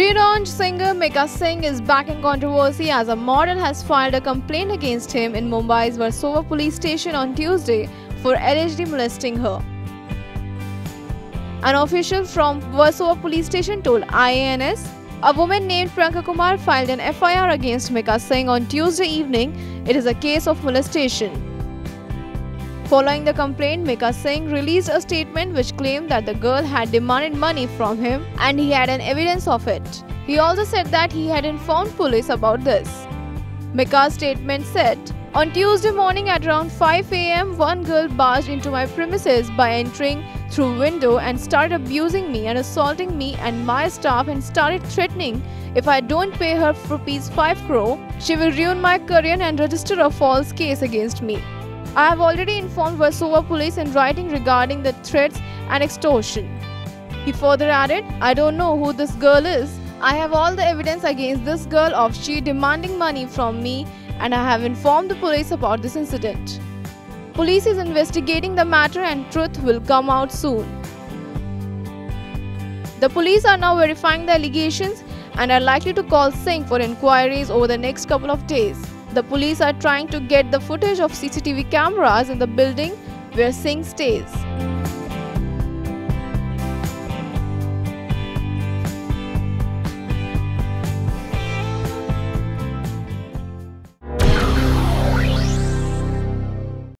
Relaunched singer Mika Singh is back in controversy as a model has filed a complaint against him in Mumbai's Versova Police Station on Tuesday for allegedly molesting her. An official from Versova Police Station told IANS a woman named Priyanka Kumar filed an FIR against Mika Singh on Tuesday evening. It is a case of molestation. Following the complaint, Mika Singh released a statement which claimed that the girl had demanded money from him and he had an evidence of it. He also said that he had informed police about this. Mika's statement said, "On Tuesday morning at around 5 a.m., one girl barged into my premises by entering through window and started abusing me and assaulting me and my staff and started threatening if I don't pay her ₹5 crore, she will ruin my career and register a false case against me. I have already informed Versova police in writing regarding the threats and extortion." He further added, "I don't know who this girl is. I have all the evidence against this girl of she demanding money from me and I have informed the police about this incident. Police is investigating the matter and truth will come out soon." The police are now verifying the allegations and are likely to call Singh for inquiries over the next couple of days. The police are trying to get the footage of CCTV cameras in the building where Singh stays.